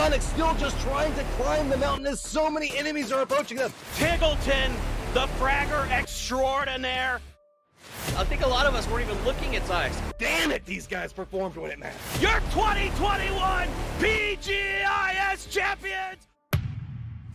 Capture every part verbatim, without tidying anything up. Sonic still just trying to climb the mountain as so many enemies are approaching them. Tiggleton, the fragger extraordinaire. I think a lot of us weren't even looking at Zeiss. Damn it, these guys performed when it mattered. You're twenty twenty-one P G I S champions!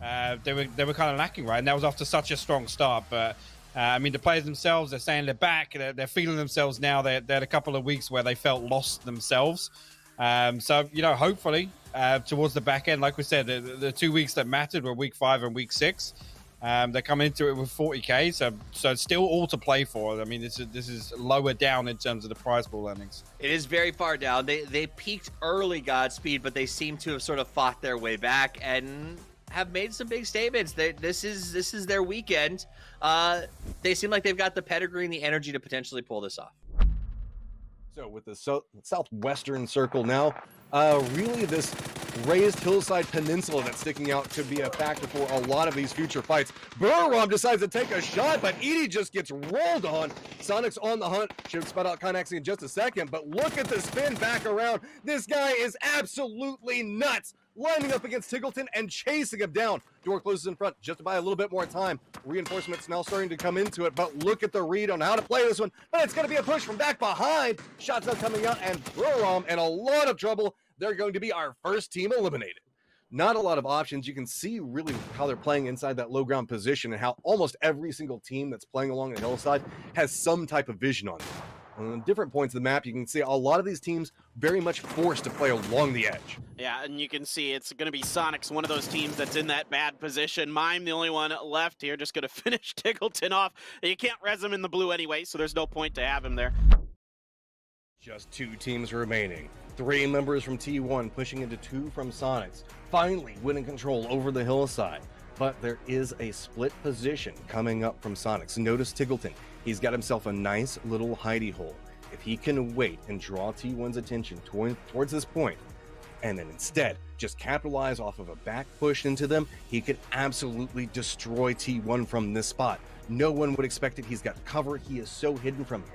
Uh, they were, they were kind of lacking, right? And that was after such a strong start. But, uh, I mean, the players themselves, they're saying they're back. They're, they're feeling themselves now. They, they had a couple of weeks where they felt lost themselves. Um, so, you know, hopefully, uh, towards the back end, like we said, the, the two weeks that mattered were week five and week six. Um, they come into it with forty K, so so it's still all to play for. I mean, this is this is lower down in terms of the prize pool earnings. It is very far down. They they peaked early, Godspeed, but they seem to have sort of fought their way back and have made some big statements. They, this is this is their weekend. Uh, they seem like they've got the pedigree and the energy to potentially pull this off. So with the so southwestern circle now, uh, really this raised hillside peninsula that's sticking out could be a factor for a lot of these future fights. Burrom decides to take a shot, but Edie just gets rolled on. Sonic's on the hunt. Should spot out Kinaxi in just a second, but look at the spin back around. This guy is absolutely nuts. Lining up against Tiggleton and chasing him down. Door closes in front just to buy a little bit more time. Reinforcements now starting to come into it, but look at the read on how to play this one. But it's going to be a push from back behind. Shots up coming out, and Burrom in a lot of trouble. They're going to be our first team eliminated. Not a lot of options. You can see really how they're playing inside that low ground position and how almost every single team that's playing along the hillside has some type of vision on it. On different points of the map, you can see a lot of these teams very much forced to play along the edge. Yeah, and you can see it's going to be Sonic's one of those teams that's in that bad position. Mime, the only one left here, just going to finish Tiggleton off. You can't res him in the blue anyway, so there's no point to have him there. Just two teams remaining. Three members from T one pushing into two from Sonics, finally winning control over the hillside. But there is a split position coming up from Sonics. Notice Tiggleton. He's got himself a nice little hidey hole. If he can wait and draw T one's attention toward, towards this point, and then instead just capitalize off of a back push into them, he could absolutely destroy T one from this spot. No one would expect it. He's got cover. He is so hidden from here.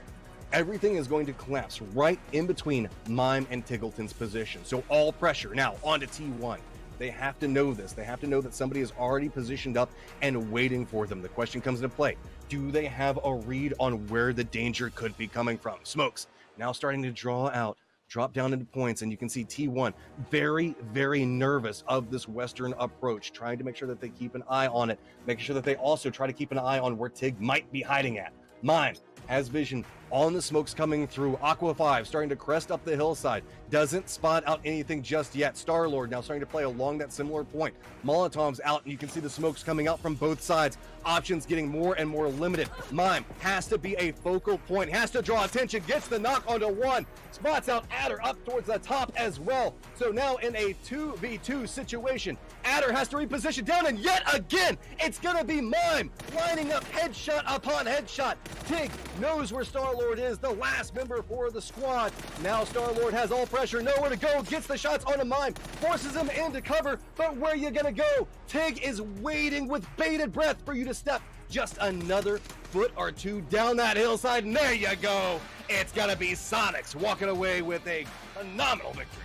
Everything is going to collapse right in between Mime and Tiggleton's position. So all pressure now onto T one. They have to know this. They have to know that somebody is already positioned up and waiting for them. The question comes into play. Do they have a read on where the danger could be coming from? Smokes now starting to draw out, drop down into points, and you can see T one very, very nervous of this Western approach, trying to make sure that they keep an eye on it, making sure that they also try to keep an eye on where Tig might be hiding at. Mime has vision on the smokes coming through. Aqua five starting to crest up the hillside. Doesn't spot out anything just yet. Star-Lord now starting to play along that similar point. Molotov's out, and you can see the smokes coming out from both sides. Options getting more and more limited. Mime has to be a focal point. Has to draw attention. Gets the knock onto one. Spots out Adder up towards the top as well. So now in a two v two situation, Adder has to reposition down, and yet again, it's going to be Mime lining up headshot upon headshot. Tig knows where Star-Lord is, the last member for the squad. Now Star-Lord has all pressure, nowhere to go, gets the shots on a Mime, forces him into cover, but where are you gonna go? Tig is waiting with bated breath for you to step just another foot or two down that hillside, and there you go. It's gonna be Sonics walking away with a phenomenal victory.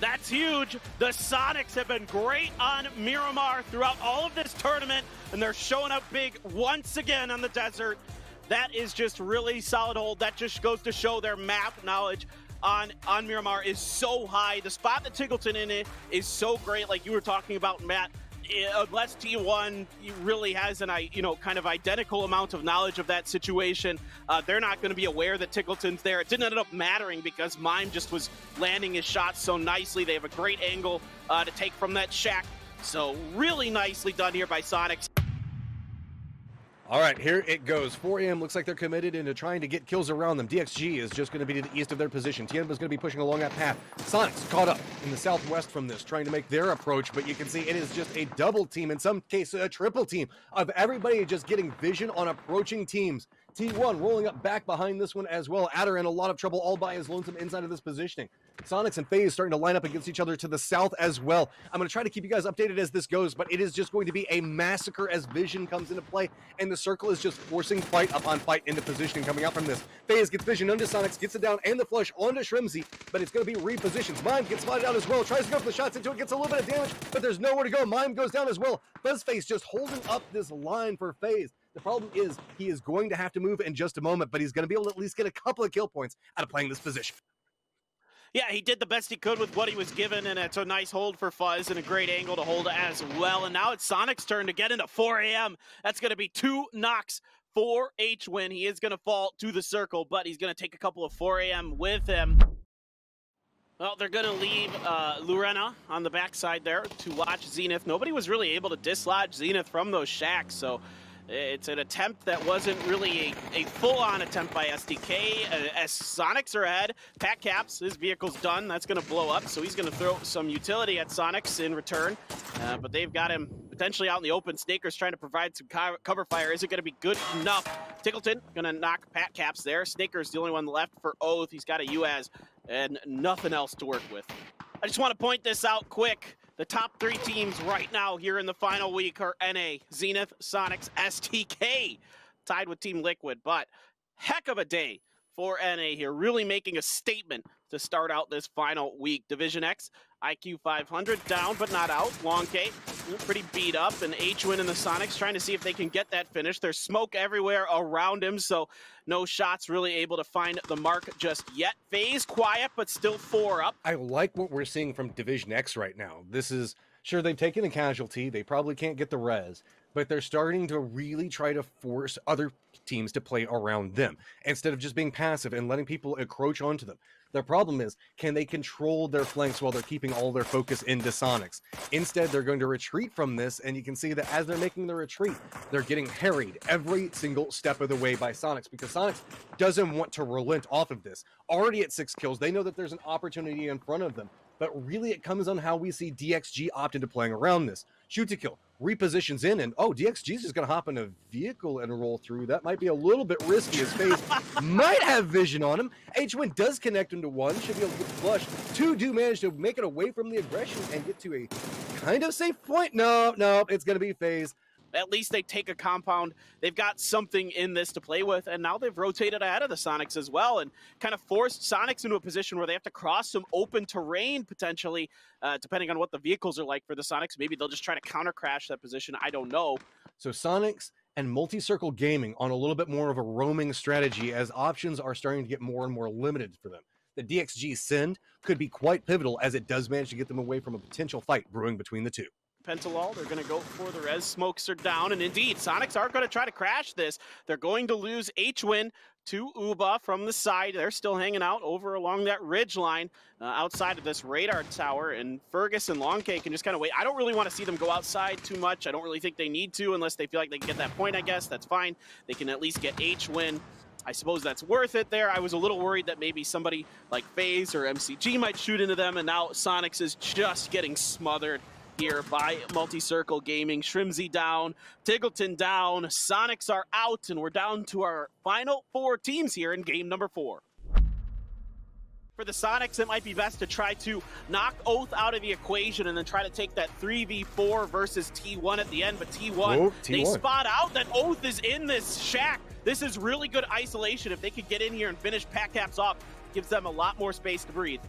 That's huge. The Sonics have been great on Miramar throughout all of this tournament, and they're showing up big once again on the desert. That is just really solid hold. That just goes to show their map knowledge on, on Miramar is so high. The spot that Tiggleton in it is so great, like you were talking about, Matt. Unless T one really has an, you know, kind of identical amount of knowledge of that situation, uh, they're not going to be aware that Tiggleton's there. It didn't end up mattering because Mime just was landing his shots so nicely. They have a great angle uh, to take from that shack. So really nicely done here by Sonics. All right, here it goes. four A M looks like they're committed into trying to get kills around them. D X G is just going to be to the east of their position. T M is going to be pushing along that path. Sonics caught up in the southwest from this, trying to make their approach, but you can see it is just a double team, in some cases a triple team, of everybody just getting vision on approaching teams. T one rolling up back behind this one as well. Adder in a lot of trouble all by his lonesome inside of this positioning. Sonics and FaZe starting to line up against each other to the south as well. I'm going to try to keep you guys updated as this goes, but it is just going to be a massacre as Vision comes into play, and the circle is just forcing fight upon fight into positioning coming out from this. FaZe gets Vision onto Sonics, gets it down, and the flush onto Shrimzy, but it's going to be repositioned. Mime gets spotted out as well, tries to go for the shots into it, gets a little bit of damage, but there's nowhere to go. Mime goes down as well. Buzzface just holding up this line for FaZe. The problem is he is going to have to move in just a moment, but he's going to be able to at least get a couple of kill points out of playing this position. Yeah, he did the best he could with what he was given, and it's a nice hold for Fuzz and a great angle to hold as well. And now it's Sonic's turn to get into four A M. That's going to be two knocks for H-Win. He is going to fall to the circle, but he's going to take a couple of four A M with him. Well, they're going to leave uh, Lurena on the backside there to watch Zenith. Nobody was really able to dislodge Zenith from those shacks, so it's an attempt that wasn't really a, a full-on attempt by S D K. Uh, as Sonics are ahead, Pat Caps, his vehicle's done. That's going to blow up, so he's going to throw some utility at Sonics in return. Uh, but they've got him potentially out in the open. Snaker's trying to provide some co cover fire. Is it going to be good enough? Tickleton going to knock Pat Caps there. Snaker's the only one left for Oath. He's got a U A Z and nothing else to work with. I just want to point this out quick. The top three teams right now here in the final week are N A, Zenith, Sonics, S T K, tied with Team Liquid. But heck of a day for N A here, really making a statement to start out this final week. Division X, I Q five hundred, down but not out. Long K, pretty beat up. And H-Win and the Sonics trying to see if they can get that finish. There's smoke everywhere around him, so no shots really able to find the mark just yet. FaZe quiet, but still four up. I like what we're seeing from Division X right now. This is, sure, they've taken a casualty. They probably can't get the res, but they're starting to really try to force other teams to play around them instead of just being passive and letting people encroach onto them. Their problem is, can they control their flanks while they're keeping all their focus into Sonics? Instead, they're going to retreat from this, and you can see that as they're making the retreat, they're getting harried every single step of the way by Sonics, because Sonics doesn't want to relent off of this. Already at six kills, they know that there's an opportunity in front of them, but really it comes on how we see D X G opt into playing around this. Shoot to kill, repositions in, and oh, D X G's just going to hop in a vehicle and roll through. That might be a little bit risky. His face might have vision on him. H-Win does connect him to one. Should be able to get flush. Two do manage to make it away from the aggression and get to a kind of safe point. No, no, it's going to be FaZe. At least they take a compound. They've got something in this to play with, and now they've rotated ahead of the Sonics as well and kind of forced Sonics into a position where they have to cross some open terrain potentially, uh, depending on what the vehicles are like for the Sonics. Maybe they'll just try to counter-crash that position. I don't know. So Sonics and multi-circle gaming on a little bit more of a roaming strategy as options are starting to get more and more limited for them. The D X G send could be quite pivotal as it does manage to get them away from a potential fight brewing between the two. Pentalol, they're going to go for the res. Smokes are down, and indeed, Sonics are going to try to crash this. They're going to lose H-Win to Uba from the side. They're still hanging out over along that ridge line uh, outside of this radar tower, and Fergus and Longcake can just kind of wait. I don't really want to see them go outside too much. I don't really think they need to unless they feel like they can get that point, I guess. That's fine. They can at least get H-Win. I suppose that's worth it there. I was a little worried that maybe somebody like FaZe or M C G might shoot into them, and now Sonics is just getting smothered here by multi-circle gaming. Shrimzy down, Tiggleton down, Sonics are out, and we're down to our final four teams here in game number four. For the Sonics, it might be best to try to knock Oath out of the equation and then try to take that three v four versus T one at the end, but T one, Whoa, T one. They spot out that Oath is in this shack. This is really good isolation. If they could get in here and finish Pat Caps off, it gives them a lot more space to breathe.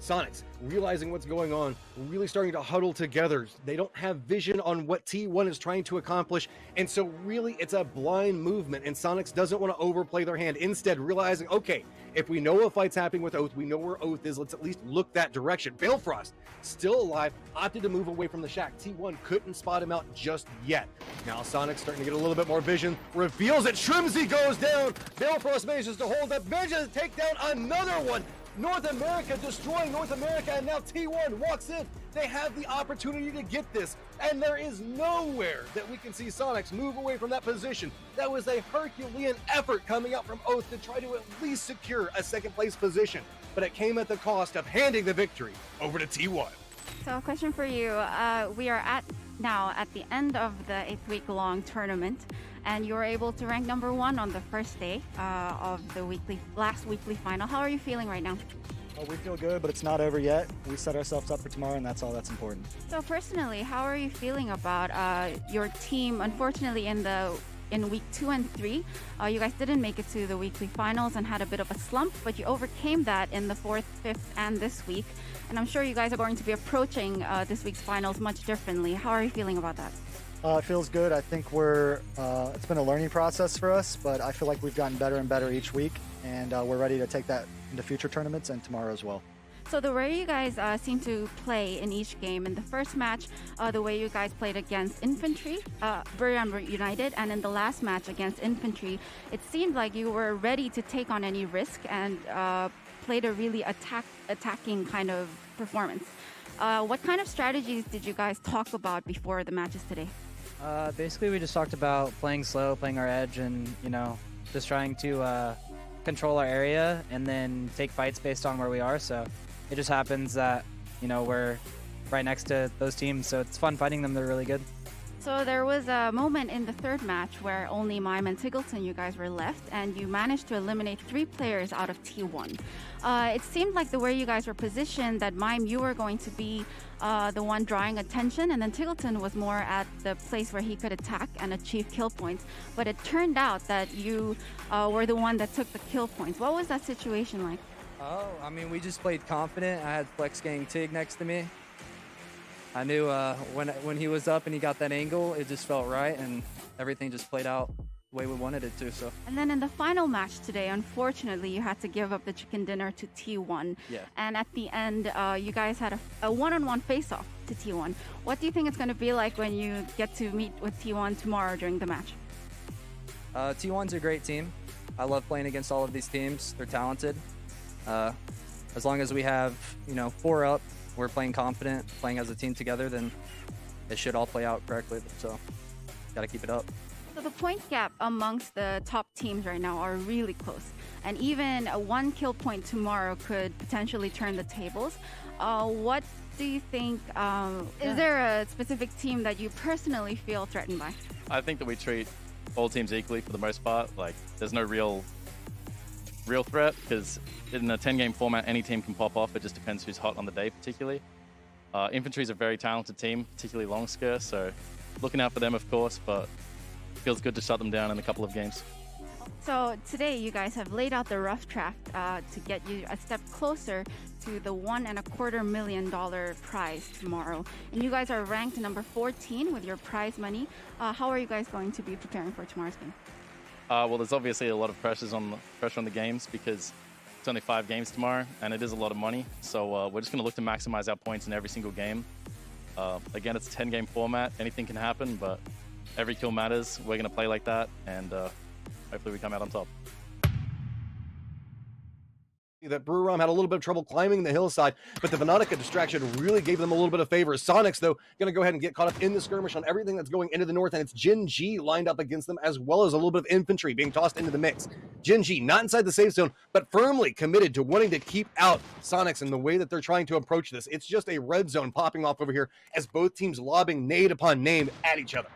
Sonics, realizing what's going on, really starting to huddle together. They don't have vision on what T one is trying to accomplish, and so really it's a blind movement, and Sonics doesn't want to overplay their hand. Instead, realizing, okay, if we know a fight's happening with Oath, we know where Oath is, let's at least look that direction. Balefrost, still alive, opted to move away from the shack. T one couldn't spot him out just yet. Now Sonics starting to get a little bit more vision, reveals it, Shrimzy goes down, Balefrost manages to hold up, manages to take down another one. North America destroying North America, and now T one walks in. They have the opportunity to get this, and there is nowhere that we can see Sonics move away from that position. That was a Herculean effort coming out from Oath to try to at least secure a second place position, but it came at the cost of handing the victory over to T one. So a question for you. Uh, we are at now at the end of the eighth week long tournament, and you were able to rank number one on the first day uh, of the weekly last weekly final. How are you feeling right now? Oh, we feel good, but it's not over yet. We set ourselves up for tomorrow, and that's all that's important. So personally, how are you feeling about uh, your team? Unfortunately, in the in week two and three, uh, you guys didn't make it to the weekly finals and had a bit of a slump, but you overcame that in the fourth, fifth, and this week. And I'm sure you guys are going to be approaching uh, this week's finals much differently. How are you feeling about that? Uh, it feels good. I think we're, uh, it's been a learning process for us, but I feel like we've gotten better and better each week, and uh, we're ready to take that into future tournaments and tomorrow as well. So the way you guys uh, seem to play in each game, in the first match, uh, the way you guys played against Infantry, uh, Buriram United, and in the last match against Infantry, it seemed like you were ready to take on any risk and uh, played a really attack attacking kind of performance. Uh, what kind of strategies did you guys talk about before the matches today? Uh, basically, we just talked about playing slow, playing our edge, and, you know, just trying to uh, control our area and then take fights based on where we are. So it just happens that, you know, we're right next to those teams, so it's fun fighting them. They're really good. So there was a moment in the third match where only Mime and Tiggleton, you guys were left, and you managed to eliminate three players out of T one. Uh, it seemed like the way you guys were positioned, that Mime, you were going to be uh, the one drawing attention, and then Tiggleton was more at the place where he could attack and achieve kill points. But it turned out that you uh, were the one that took the kill points. What was that situation like? Oh, I mean, we just played confident. I had Flex Gang Tig next to me. I knew uh, when when he was up and he got that angle, it just felt right, and everything just played out the way we wanted it to. So. And then in the final match today, unfortunately, you had to give up the chicken dinner to T one. Yeah. And at the end, uh, you guys had a one-on-one face-off to T one. What do you think it's going to be like when you get to meet with T one tomorrow during the match? Uh, T one's a great team. I love playing against all of these teams. They're talented. Uh, as long as we have, you know, four up, we're playing confident, playing as a team together, then it should all play out correctly. So, gotta keep it up. So the point gap amongst the top teams right now are really close, and even a one kill point tomorrow could potentially turn the tables. Uh, what do you think? Um, yeah. Is there a specific team that you personally feel threatened by? I think that we treat all teams equally for the most part. Like, there's no real, real threat, because in a ten game format, any team can pop off. It just depends who's hot on the day, particularly. Uh, Infantry is a very talented team, particularly Longskirt, so looking out for them, of course, but it feels good to shut them down in a couple of games. So today, you guys have laid out the rough draft uh, to get you a step closer to the one and a quarter million dollar prize tomorrow. And you guys are ranked number fourteen with your prize money. Uh, how are you guys going to be preparing for tomorrow's game? Uh, well, there's obviously a lot of pressures on the, pressure on the games, because it's only five games tomorrow, and it is a lot of money. So uh, we're just going to look to maximize our points in every single game. Uh, again, it's a ten game format. Anything can happen, but every kill matters. We're going to play like that, and uh, hopefully we come out on top. That Brewrom had a little bit of trouble climbing the hillside, but the Venautica distraction really gave them a little bit of favor. Sonics, though, going to go ahead and get caught up in the skirmish on everything that's going into the north, and it's Gen G lined up against them, as well as a little bit of Infantry being tossed into the mix. Gen G not inside the safe zone, but firmly committed to wanting to keep out Sonics and the way that they're trying to approach this. It's just a red zone popping off over here as both teams lobbing nade upon nade at each other.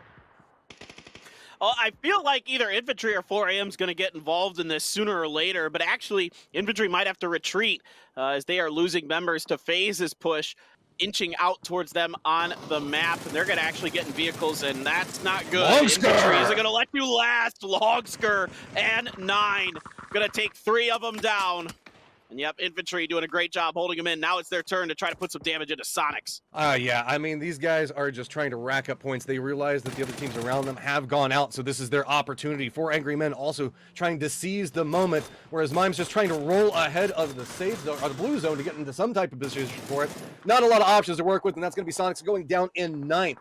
Oh, I feel like either Infantry or four A M is going to get involved in this sooner or later, but actually Infantry might have to retreat uh, as they are losing members to FaZe's push, inching out towards them on the map. They're going to actually get in vehicles, and that's not good. Longsker! Infantry isn't going to let you last. Longsker and nine going to take three of them down. And yep, Infantry doing a great job holding them in. Now it's their turn to try to put some damage into Sonics. Uh, yeah, I mean, these guys are just trying to rack up points. They realize that the other teams around them have gone out, so this is their opportunity. Four Angry Men also trying to seize the moment, whereas Mime's just trying to roll ahead of the safe zone, or the blue zone, to get into some type of position for it. Not a lot of options to work with, and that's going to be Sonics going down in ninth.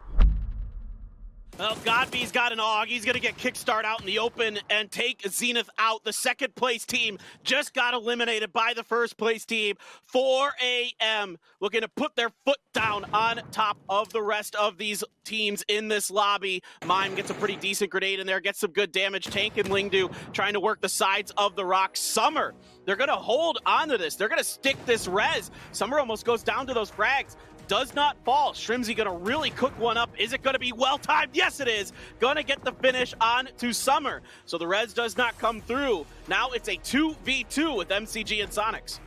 Well, Godby's got an AUG. He's going to get Kickstart out in the open and take Zenith out. The second-place team just got eliminated by the first-place team. four A M looking to put their foot down on top of the rest of these teams in this lobby. Mime gets a pretty decent grenade in there, gets some good damage. Tank and Lingdu trying to work the sides of the rock. Summer, they're going to hold on to this. They're going to stick this res. Summer almost goes down to those frags. Does not fall. Shrimzy gonna really cook one up. Is it gonna be well-timed? Yes, it is. Gonna get the finish on to Summer. So the res does not come through. Now it's a two v two with M C G and Sonics.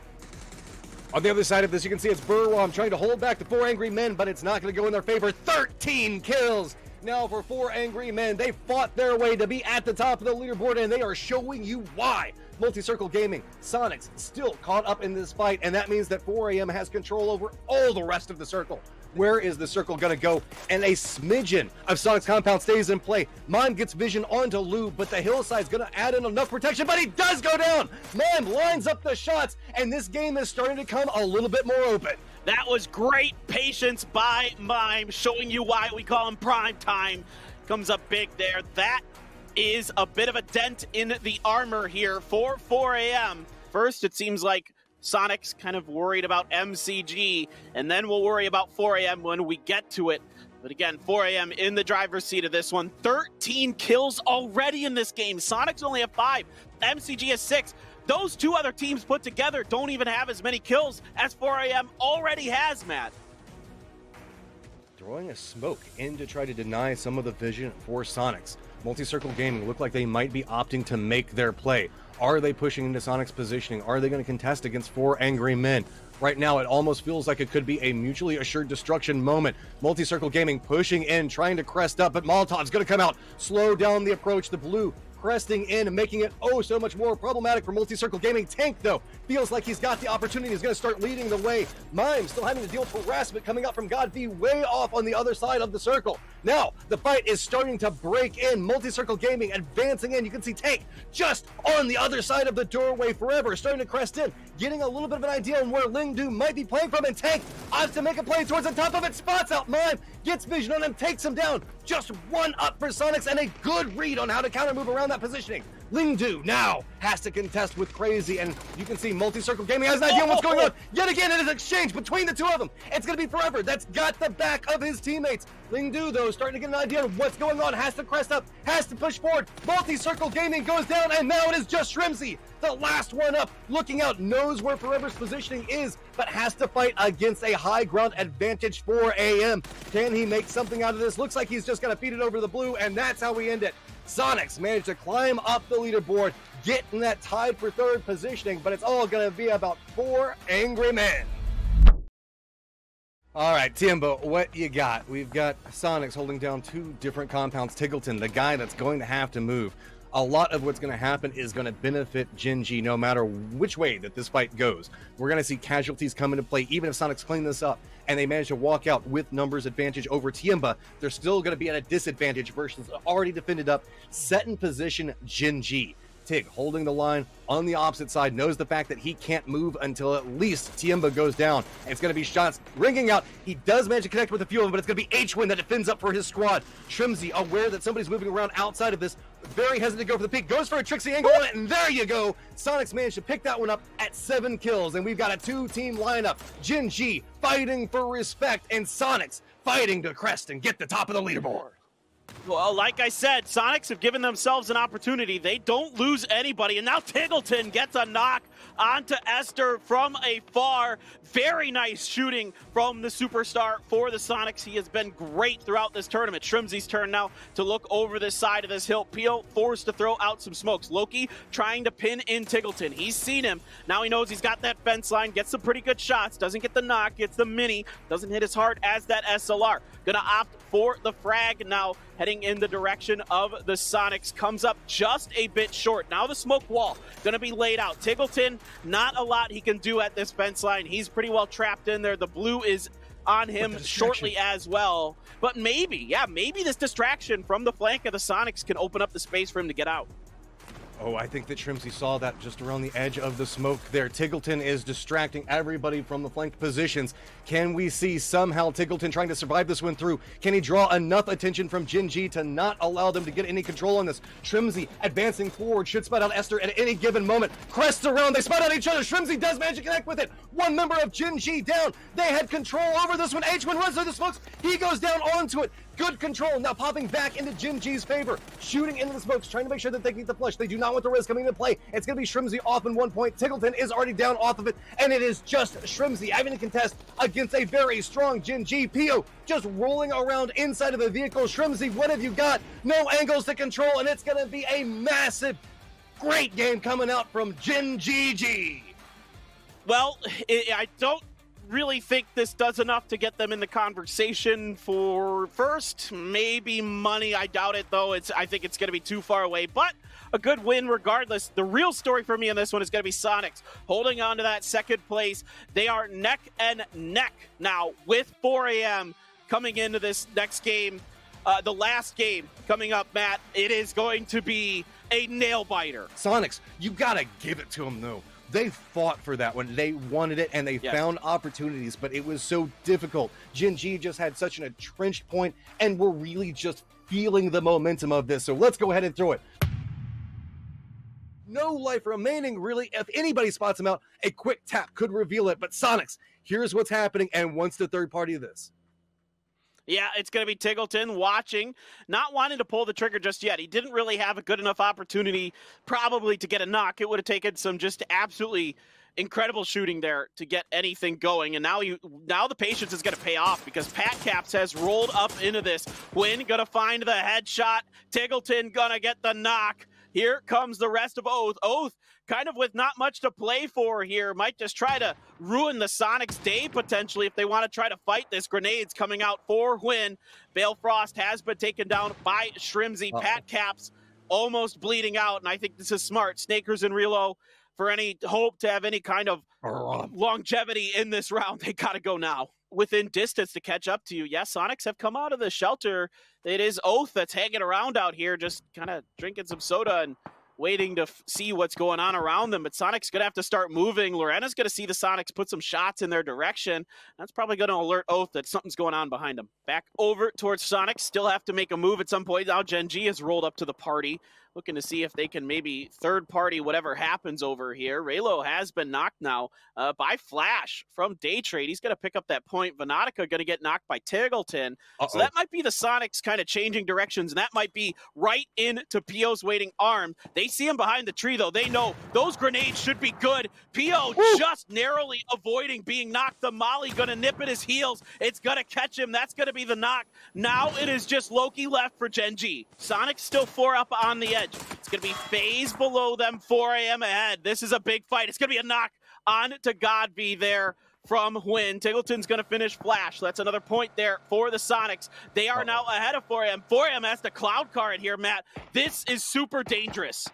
On the other side of this, you can see it's Burwam trying to hold back the four angry men, but it's not going to go in their favor. thirteen kills now for four angry men. They fought their way to be at the top of the leaderboard, and they are showing you why. Multi-Circle Gaming, Sonics, still caught up in this fight, and that means that four A M has control over all the rest of the circle. Where is the circle going to go? And a smidgen of Sonic's compound stays in play. Mime gets vision onto Lou, but the hillside's going to add in enough protection, but he does go down. Mime lines up the shots, and this game is starting to come a little bit more open. That was great patience by Mime, showing you why we call him prime time. Comes up big there. That is a bit of a dent in the armor here for four A M. First, it seems like Sonic's kind of worried about M C G, and then we'll worry about four A M when we get to it. But again, four A M in the driver's seat of this one. thirteen kills already in this game. Sonic's only at five. M C G has six. Those two other teams put together don't even have as many kills as four A M already has, Matt. Throwing a smoke in to try to deny some of the vision for Sonic's. Multi-Circle Gaming look like they might be opting to make their play. Are they pushing into Sonic's positioning? Are they going to contest against four angry men? Right now, it almost feels like it could be a mutually assured destruction moment. Multi-Circle Gaming pushing in, trying to crest up, but Molotov's going to come out, slow down the approach. The blue cresting in and making it oh so much more problematic for Multi-Circle Gaming. Tank, though, feels like he's got the opportunity. He's going to start leading the way. Mime still having to deal with harassment coming out from God V way off on the other side of the circle. Now the fight is starting to break in. Multi-Circle Gaming advancing in. You can see Tank just on the other side of the doorway forever, starting to crest in, getting a little bit of an idea on where Lingdu might be playing from, and Tank opts to make a play towards the top of it, spots out Mime, gets vision on him, takes him down. Just one up for Sonic's, and a good read on how to counter move around that positioning. Lingdu now has to contest with Crazy, and you can see Multi-Circle Gaming has an idea on what's going on. Yet again, it is exchange between the two of them. It's going to be forever. That's got the back of his teammates. Lingdu, though, starting to get an idea of what's going on, has to crest up, has to push forward. Multi-Circle Gaming goes down, and now it is just Shrimzy, the last one up, looking out, knows where Forever's positioning is, but has to fight against a high ground advantage for A M. Can he make something out of this? Looks like he's just going to feed it over to the blue, and that's how we end it. Sonic's managed to climb up the leaderboard, get in that tied for third positioning, but it's all going to be about four angry men. All right, Timbo, what you got? We've got Sonic's holding down two different compounds. Tiggleton, the guy that's going to have to move. A lot of what's going to happen is going to benefit Genji no matter which way that this fight goes. We're going to see casualties come into play. Even if Sonic's clean this up and they manage to walk out with numbers advantage over Tiemba, they're still going to be at a disadvantage versus already defended up, set in position Genji. Tig holding the line on the opposite side, knows the fact that he can't move until at least Tiemba goes down. It's going to be shots ringing out. He does manage to connect with a few of them, but it's going to be H-Win that defends up for his squad. Shrimzy, aware that somebody's moving around outside of this, very hesitant to go for the peak, goes for a tricksy angle on it, and there you go. Sonic's managed to pick that one up at seven kills, and we've got a two-team lineup. Genji fighting for respect, and Sonic's fighting to crest and get the top of the leaderboard. Well, like I said, Sonic's have given themselves an opportunity. They don't lose anybody. And now Tiggleton gets a knock onto Esther from afar. Very nice shooting from the superstar for the Sonics. He has been great throughout this tournament. Shrimzy's turn now to look over this side of this hill. Peel forced to throw out some smokes. Loki trying to pin in Tiggleton. He's seen him. Now he knows he's got that fence line. Gets some pretty good shots. Doesn't get the knock. Gets the mini. Doesn't hit as hard as that S L R. Gonna opt for the frag now. Heading in the direction of the Sonics, comes up just a bit short. Now the smoke wall gonna be laid out. Tiggleton, not a lot he can do at this fence line. He's pretty well trapped in there. The blue is on him shortly as well. But maybe, yeah, maybe this distraction from the flank of the Sonics can open up the space for him to get out. Oh, I think that Shrimzy saw that just around the edge of the smoke there. Tiggleton is distracting everybody from the flank positions. Can we see somehow Tiggleton trying to survive this one through? Can he draw enough attention from Genji to not allow them to get any control on this? Shrimzy advancing forward, should spot out Esther at any given moment. Crests around, they spot out each other. Shrimzy does manage to connect with it. One member of Genji down. They had control over this one. H one runs through the smokes. He goes down onto it. Good control, now popping back into Genji's favor. Shooting into the smokes, trying to make sure that they get the flush. They do not want the risk coming into play. It's going to be Shrimzy off in one point. Tiggleton is already down off of it, and it is just Shrimzy having to contest against a very strong Genji. P O just rolling around inside of the vehicle. Shrimzy, what have you got? No angles to control, and it's going to be a massive, great game coming out from Genji. Well, it, I don't really think this does enough to get them in the conversation for first. Maybe money. I doubt it, though. It's I think it's going to be too far away, but a good win regardless. The real story for me in this one is going to be Sonics holding on to that second place. They are neck and neck now with four A M coming into this next game. Uh, the last game coming up, Matt, it is going to be a nail-biter. Sonics, you got to give it to them, though. They fought for that one. They wanted it, and they yes. found opportunities, but it was so difficult. Gen G just had such an entrenched point, and we're really just feeling the momentum of this, so let's go ahead and throw it. No life remaining, really. If anybody spots him out, a quick tap could reveal it, but Sonics, here's what's happening, and what's the third party of this? Yeah, it's going to be Tingleton watching, not wanting to pull the trigger just yet. He didn't really have a good enough opportunity probably to get a knock. It would have taken some just absolutely incredible shooting there to get anything going. And now you, now the patience is going to pay off because Pat Caps has rolled up into this. Wynn going to find the headshot. Tingleton going to get the knock. Here comes the rest of Oath. Oath kind of with not much to play for here. Might just try to ruin the Sonics' day potentially if they want to try to fight this. Grenades coming out for Wynn. Balefrost has been taken down by Shrimzy. Uh-oh. Pat Caps almost bleeding out, and I think this is smart. Snakers and Relo, for any hope to have any kind of uh-huh. longevity in this round, they got to go now. Within distance to catch up to you. Yes, yeah, Sonics have come out of the shelter. It is Oath that's hanging around out here, just kind of drinking some soda and waiting to see what's going on around them. But Sonic's going to have to start moving. Lorena's going to see the Sonics put some shots in their direction. That's probably going to alert Oath that something's going on behind them. Back over towards Sonic. Still have to make a move at some point. Now Gen G has rolled up to the party, looking to see if they can maybe third party whatever happens over here. Relo has been knocked now uh, by Flash from Daytrade. He's going to pick up that point. Venotica going to get knocked by Tingleton. Uh-oh. So that might be the Sonics kind of changing directions, and that might be right into P O's waiting arm. They see him behind the tree, though. They know those grenades should be good. P O Woo! Just narrowly avoiding being knocked. The Molly going to nip at his heels. It's going to catch him. That's going to be the knock. Now it is just Loki left for Gen G. Sonics still four up on the end. It's going to be phase below them, four A M ahead. This is a big fight. It's going to be a knock on to Godby there from Wynn. Tingleton's going to finish Flash. That's another point there for the Sonics. They are now ahead of four A M. four A M has the Cloud card here, Matt. This is super dangerous.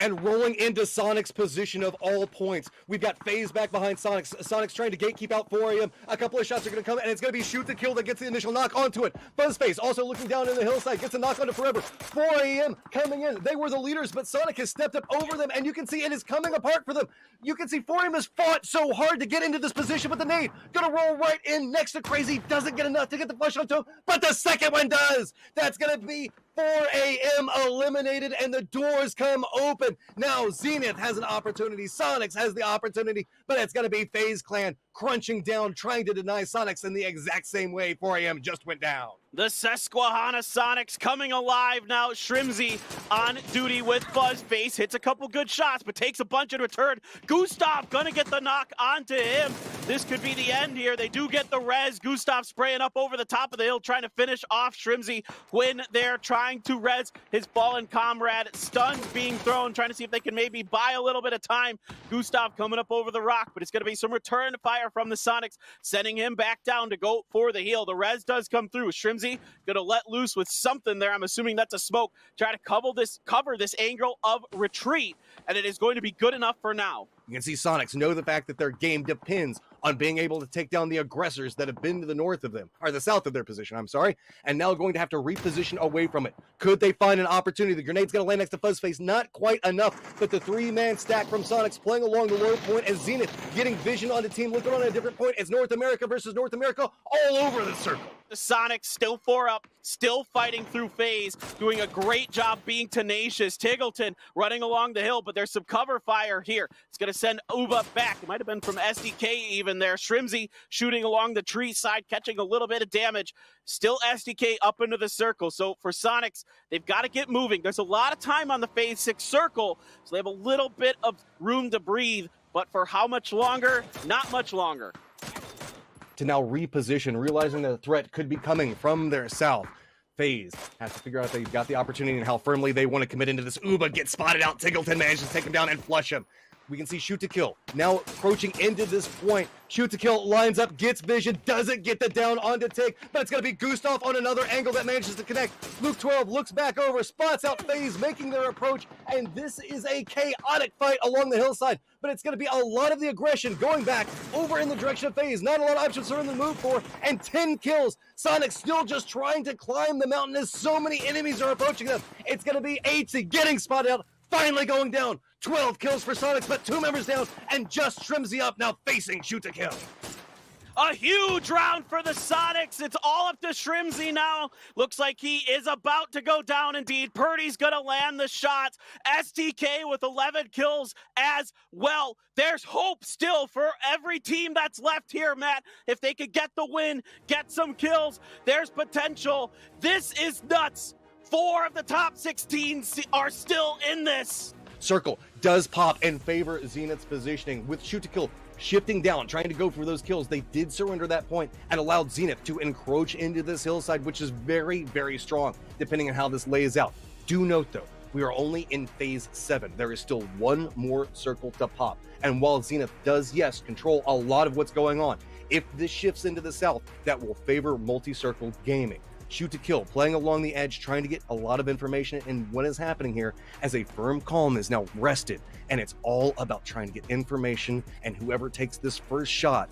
And rolling into Sonic's position of all points. We've got FaZe back behind Sonic's. Sonic's trying to gatekeep out four A M. A couple of shots are going to come, and it's going to be shoot to kill that gets the initial knock onto it. Buzzface also looking down in the hillside, gets a knock onto Forever. four A M coming in. They were the leaders, but Sonic has stepped up over them, and you can see it is coming apart for them. You can see four A M has fought so hard to get into this position, but the nade going to roll right in next to Crazy. Doesn't get enough to get the flush onto him, but the second one does. That's going to be four A M eliminated, and the doors come open. Now Zenith has an opportunity. Sonics has the opportunity, but it's going to be FaZe Clan crunching down, trying to deny Sonics in the exact same way four A M just went down. The Susquehanna Sonics coming alive now. Shrimzy on duty with Buzzface. Hits a couple good shots, but takes a bunch in return. Gustav going to get the knock onto him. This could be the end here. They do get the res. Gustav spraying up over the top of the hill, trying to finish off Shrimzy. Wynn there trying to res his fallen comrade. Stuns being thrown, trying to see if they can maybe buy a little bit of time. Gustav coming up over the rock, but it's going to be some return fire from the Sonics, sending him back down to go for the heel. The res does come through. Shrimzy gonna let loose with something there. I'm assuming that's a smoke. Try to cover this, cover this angle of retreat, and it is going to be good enough for now. You can see Sonics know the fact that their game depends on being able to take down the aggressors that have been to the north of them, or the south of their position, I'm sorry, and now going to have to reposition away from it. Could they find an opportunity? The grenade's going to land next to Fuzzface. Not quite enough, but the three-man stack from Sonics playing along the low point as Zenith getting vision on the team, looking on at a different point. It's North America versus North America all over the circle. The Sonics still four up, still fighting through phase, doing a great job being tenacious. Tingleton running along the hill, but there's some cover fire here. It's going to send Uba back. It might have been from S D K even. In there. Shrimzy shooting along the tree side, catching a little bit of damage. Still S D K up into the circle. So for Sonics, they've got to get moving. There's a lot of time on the phase six circle, so they have a little bit of room to breathe. But for how much longer? Not much longer. To now reposition, realizing that the threat could be coming from their south. FaZe has to figure out if they've got the opportunity and how firmly they want to commit into this. Uba gets spotted out. Tingleton manages to take him down and flush him. We can see shoot to kill. Now approaching into this point. Shoot to kill lines up, gets vision, doesn't get the down on to take, but it's going to be Gustav on another angle that manages to connect. Luke twelve looks back over, spots out FaZe making their approach, and this is a chaotic fight along the hillside, but it's going to be a lot of the aggression going back over in the direction of FaZe. Not a lot of options are in the move for, and ten kills. Sonic still just trying to climb the mountain as so many enemies are approaching them. It's going to be A T getting spotted out, finally going down. twelve kills for Sonics, but two members down, and just Trimzy up, now facing shoot to kill. A huge round for the Sonics. It's all up to Shrimzy now. Looks like he is about to go down indeed. Purdy's going to land the shot. S D K with eleven kills as well. There's hope still for every team that's left here, Matt. If they could get the win, get some kills, there's potential. This is nuts. Four of the top sixteen are still in this. Circle does pop and favor Zenith's positioning with shoot to kill shifting down, trying to go for those kills. They did surrender that point and allowed Zenith to encroach into this hillside, which is very, very strong, depending on how this lays out. Do note, though, we are only in phase seven. There is still one more circle to pop. And while Zenith does, yes, control a lot of what's going on, if this shifts into the south, that will favor multi-circle gaming. Shoot to kill, playing along the edge, trying to get a lot of information in what is happening here as a firm column is now rested, and it's all about trying to get information, and whoever takes this first shot,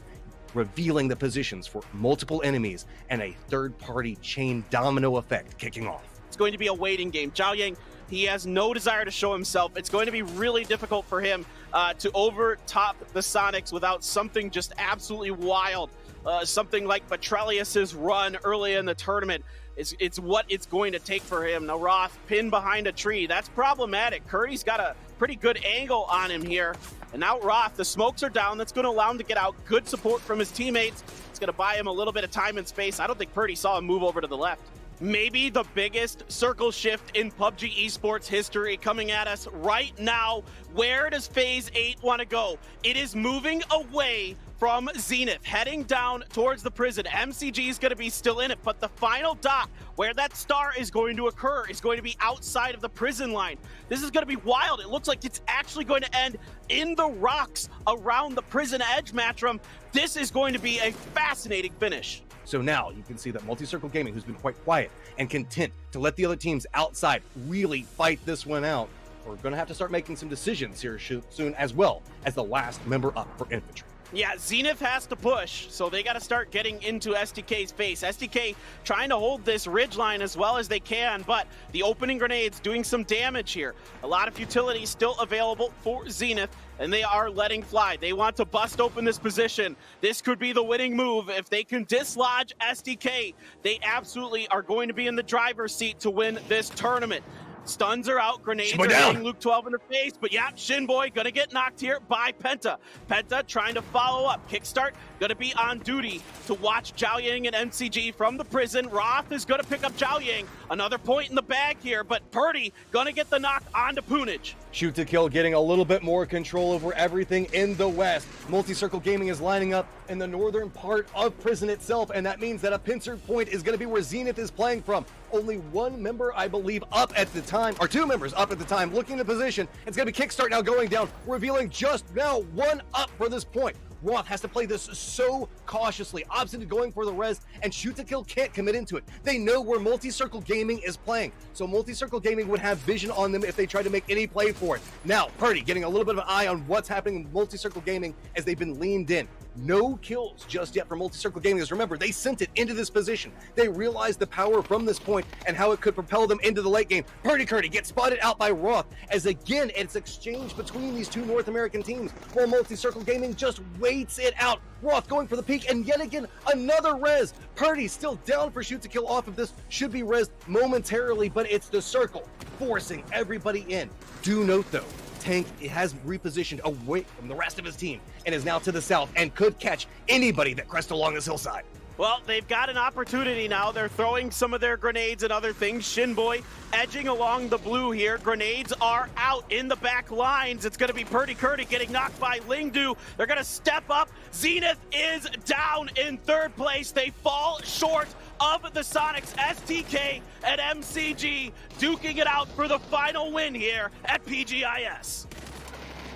revealing the positions for multiple enemies and a third-party chain domino effect kicking off. It's going to be a waiting game. Zhao Yang, he has no desire to show himself. It's going to be really difficult for him uh, to overtop the Sonics without something just absolutely wild. Uh, something like Petrelius's run early in the tournament. It's, it's what it's going to take for him. Now Roth pinned behind a tree. That's problematic. Curdy's got a pretty good angle on him here. And now Roth, the smokes are down. That's going to allow him to get out. Good support from his teammates. It's going to buy him a little bit of time and space. I don't think Purdy saw him move over to the left. Maybe the biggest circle shift in P U B G esports history coming at us right now. Where does Phase eight want to go? It is moving away from Zenith, heading down towards the prison. M C G is going to be still in it, but the final dot where that star is going to occur is going to be outside of the prison line. This is going to be wild. It looks like it's actually going to end in the rocks around the prison edge, Matrim. This is going to be a fascinating finish. So now you can see that Multi-Circle Gaming, who's been quite quiet and content to let the other teams outside really fight this one out, are going to have to start making some decisions here soon, as well as the last member up for infantry. Yeah, Zenith has to push, so they got to start getting into S D K's face. S D K trying to hold this ridgeline as well as they can, but the opening grenade's doing some damage here. A lot of futility still available for Zenith, and they are letting fly. They want to bust open this position. This could be the winning move. If they can dislodge S D K, they absolutely are going to be in the driver's seat to win this tournament. Stuns are out, grenades Shinboy are down. Hitting Luke twelve in the face, but yeah, Shinboy gonna get knocked here by Penta. Penta trying to follow up. Kickstart gonna be on duty to watch Zhao Yang and M C G from the prison. Roth is gonna pick up Zhao Yang. Another point in the bag here, but Purdy gonna get the knock onto Poonage. Shoot to kill getting a little bit more control over everything in the west. Multi-Circle Gaming is lining up in the northern part of prison itself, and that means that a pincer point is gonna be where Zenith is playing from. Only one member, I believe, up at the time, or two members up at the time, looking to position. It's going to be Kickstart now going down, revealing just now one up for this point. Roth has to play this so cautiously, obstinate going for the res, and Shoot to Kill can't commit into it. They know where Multi-Circle Gaming is playing, so Multi-Circle Gaming would have vision on them if they tried to make any play for it. Now, Purdy getting a little bit of an eye on what's happening in Multi-Circle Gaming as they've been leaned in. No kills just yet for Multi-Circle Gaming, because remember, they sent it into this position. They realized the power from this point and how it could propel them into the late game. Purdy Curdy gets spotted out by Roth, as again, it's exchanged between these two North American teams, while Multi-Circle Gaming just waits it out. Roth going for the peak, and yet again, another res. Purdy still down for shoot to kill off of this. Should be res momentarily, but it's the circle forcing everybody in. Do note, though, Tank has repositioned away from the rest of his team and is now to the south and could catch anybody that crests along this hillside. Well, they've got an opportunity now. They're throwing some of their grenades and other things. Shinboy edging along the blue here. Grenades are out in the back lines. It's going to be Purdy Curdy getting knocked by Lingdu. They're going to step up. Zenith is down in third place. They fall short of the Sonics. S T K and M C G duking it out for the final win here at P G I S.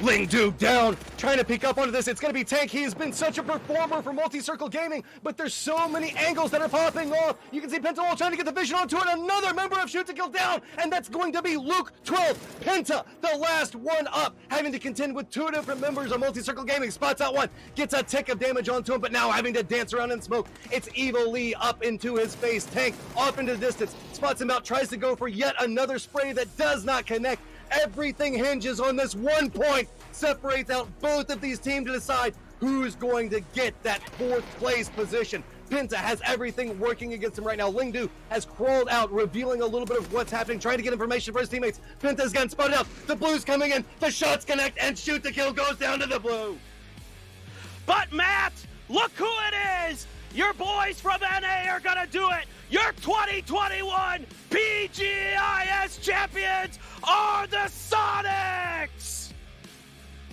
Ling dude down, trying to pick up onto this. It's going to be Tank. He has been such a performer for Multi-Circle Gaming, but there's so many angles that are popping off. You can see Penta trying to get the vision onto it. Another member of Shoot to Kill down, and that's going to be Luke twelve. Penta, the last one up, having to contend with two different members of Multi-Circle Gaming. Spots out one, gets a tick of damage onto him, but now having to dance around in smoke. It's Evil Lee up into his face. Tank off into the distance, spots him out, tries to go for yet another spray that does not connect. Everything hinges on this one point. Separates out both of these teams to decide who's going to get that fourth place position. Penta has everything working against him right now. Lingdu has crawled out, revealing a little bit of what's happening, trying to get information for his teammates. Penta's gotten spotted out. The blue's coming in. The shots connect, and Shoot to Kill goes down to the blue. But Matt, look who it is. Your boys from N A are gonna do it. Your twenty twenty-one P G I S champions are the Sonics!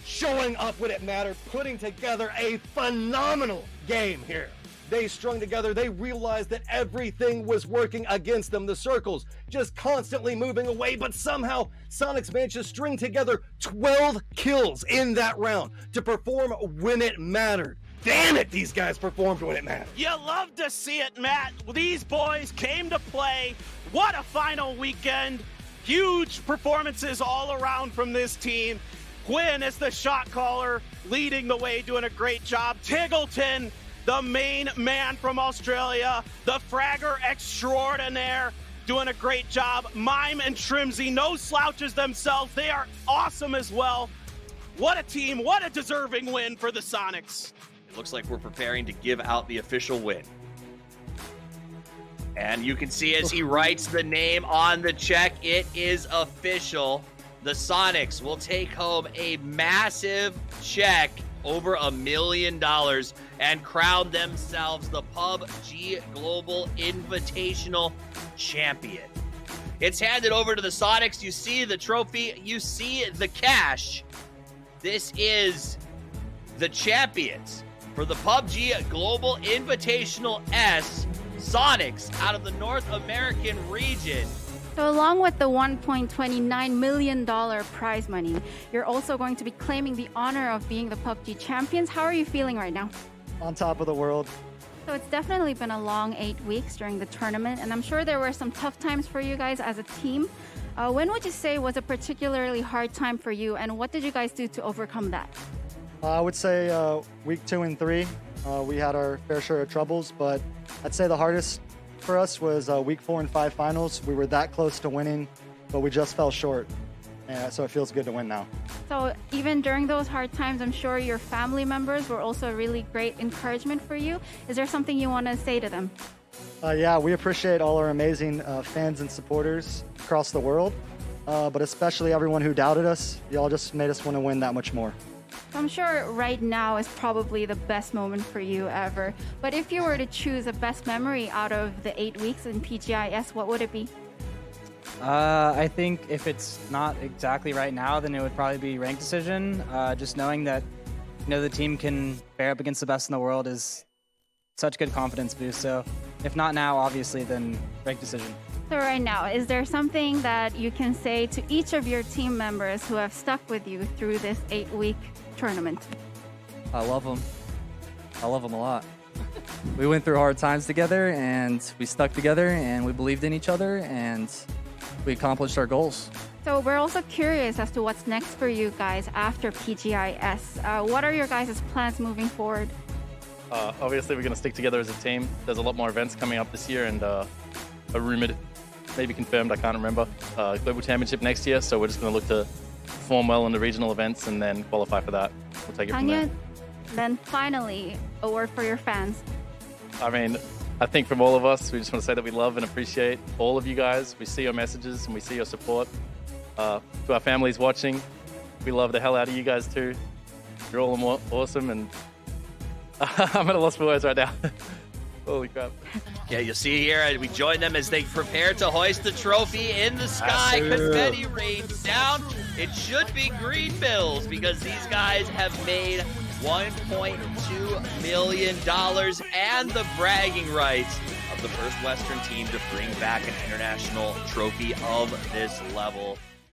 Showing up when it mattered, putting together a phenomenal game here. They strung together, they realized that everything was working against them. The circles just constantly moving away, but somehow Sonics managed to string together twelve kills in that round to perform when it mattered. Damn it, these guys performed when it mattered. You love to see it, Matt. These boys came to play. What a final weekend. Huge performances all around from this team. Quinn is the shot caller, leading the way, doing a great job. Tiggleton, the main man from Australia, the fragger extraordinaire, doing a great job. Mime and Trimzy, no slouches themselves. They are awesome as well. What a team, what a deserving win for the Sonics. Looks like we're preparing to give out the official win. And you can see as he writes the name on the check, it is official. The Sonics will take home a massive check over a million dollars and crown themselves the P U B G Global Invitational Champion. It's handed over to the Sonics. You see the trophy, you see the cash. This is the champions for the P U B G Global Invitational S, Sonics out of the North American region. So along with the one point two nine million dollars prize money, you're also going to be claiming the honor of being the P U B G champions. How are you feeling right now? On top of the world. So it's definitely been a long eight weeks during the tournament, and I'm sure there were some tough times for you guys as a team. Uh, when would you say was a particularly hard time for you, and what did you guys do to overcome that? Uh, I would say uh, week two and three, uh, we had our fair share of troubles, but I'd say the hardest for us was uh, week four and five finals. We were that close to winning, but we just fell short. And so it feels good to win now. So even during those hard times, I'm sure your family members were also a really great encouragement for you. Is there something you want to say to them? Uh, yeah, we appreciate all our amazing uh, fans and supporters across the world, uh, but especially everyone who doubted us. Y'all just made us want to win that much more. I'm sure right now is probably the best moment for you ever. But if you were to choose a best memory out of the eight weeks in P G I S, what would it be? Uh, I think if it's not exactly right now, then it would probably be ranked decision. Uh, just knowing that, you know, the team can bear up against the best in the world is such good confidence boost. So if not now, obviously, then ranked decision. So right now, is there something that you can say to each of your team members who have stuck with you through this eight-week tournament? I love them. I love them a lot. We went through hard times together, and we stuck together, and we believed in each other, and we accomplished our goals. So we're also curious as to what's next for you guys after P G I S. Uh, what are your guys' plans moving forward? Uh, obviously, we're going to stick together as a team. There's a lot more events coming up this year, and uh, a rumored, maybe confirmed, I can't remember, uh, Global Championship next year, so we're just going to look to perform well in the regional events and then qualify for that. We'll take it from there. Then finally, a word for your fans. I mean, I think from all of us, we just want to say that we love and appreciate all of you guys. We see your messages and we see your support. Uh, to our families watching, we love the hell out of you guys too. You're all awesome, and I'm at a loss for words right now. Holy crap. Yeah, you'll see here, we join them as they prepare to hoist the trophy in the sky. Confetti rains down. It should be green bills because these guys have made one point two million dollars and the bragging rights of the first Western team to bring back an international trophy of this level.